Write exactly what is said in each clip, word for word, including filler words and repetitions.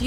Do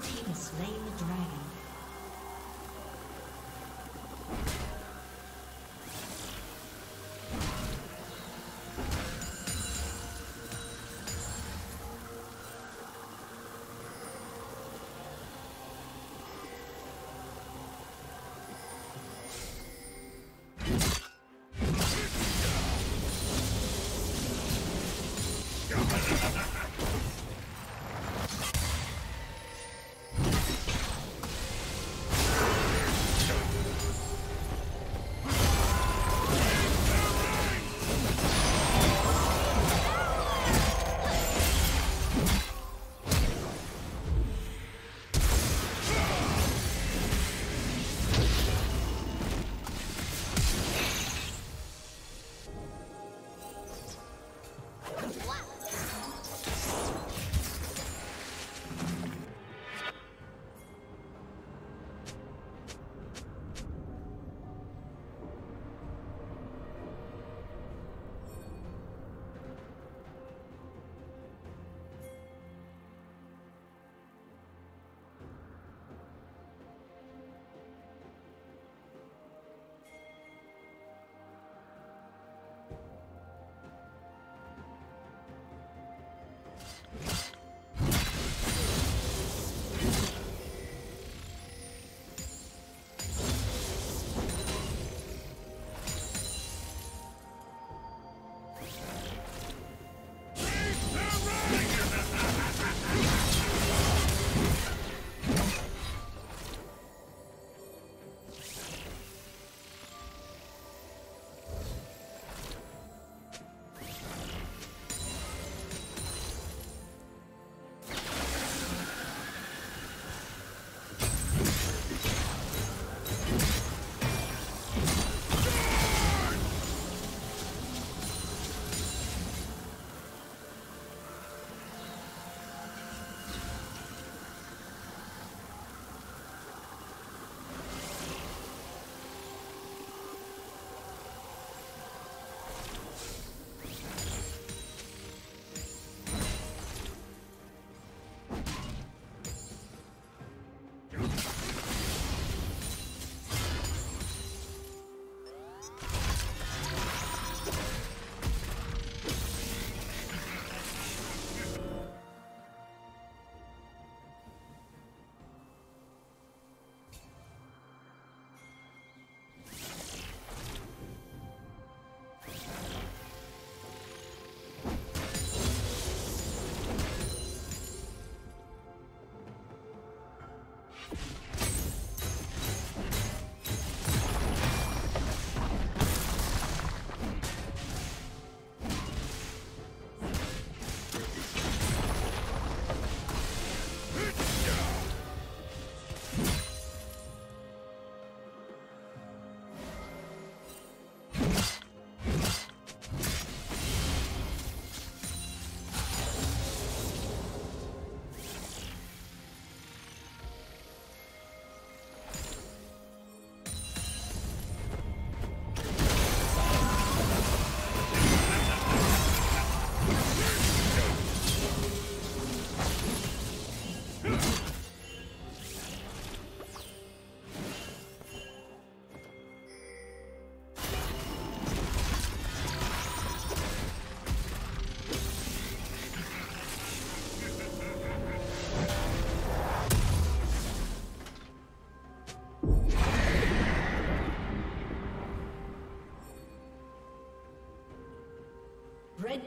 Blue team has slain the dragon. Red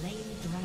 slain the dragon.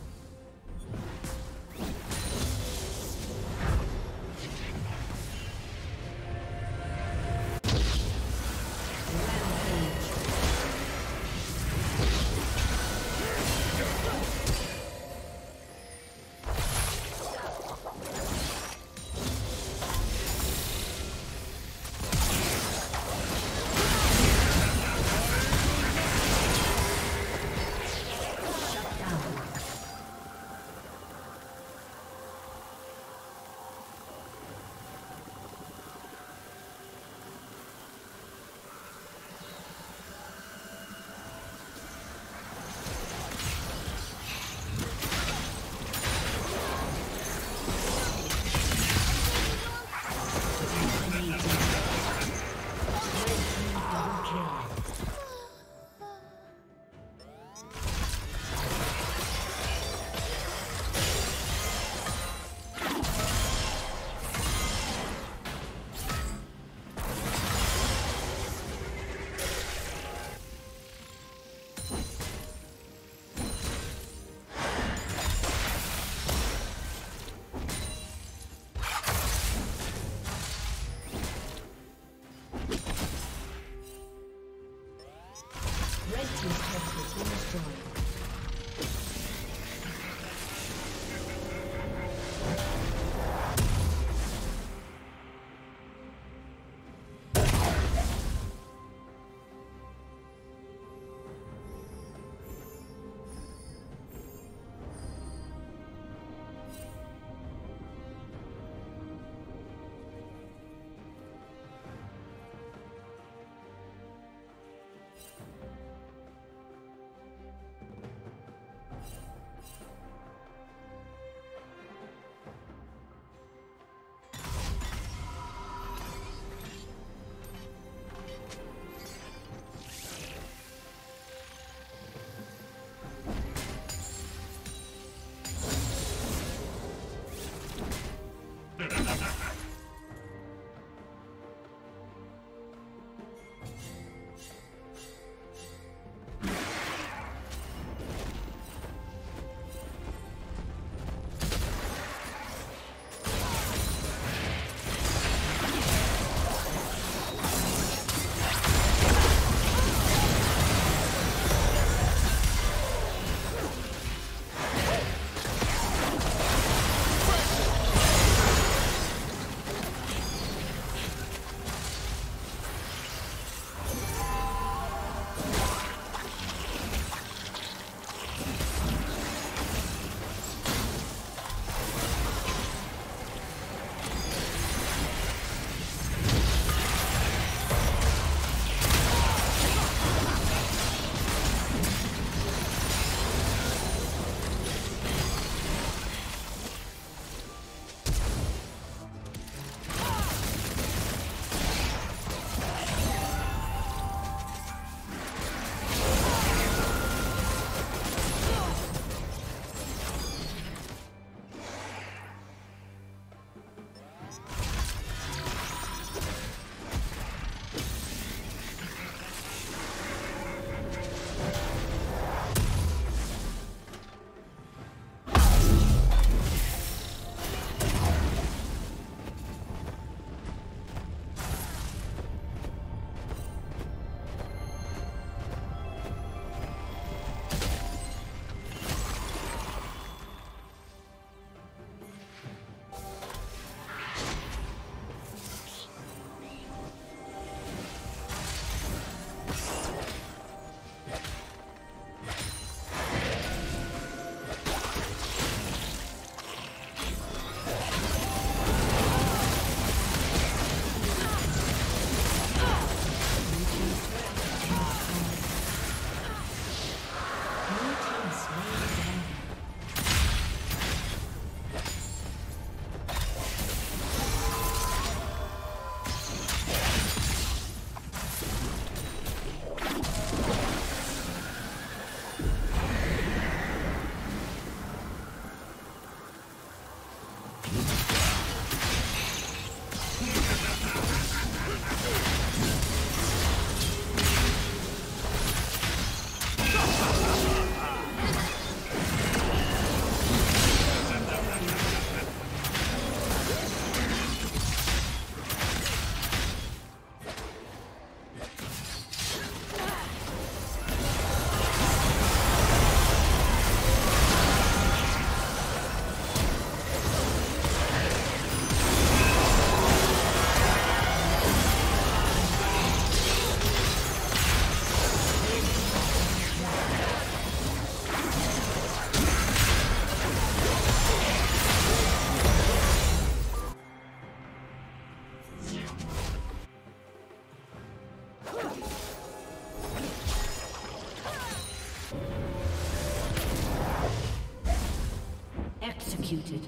Executed. Rampage.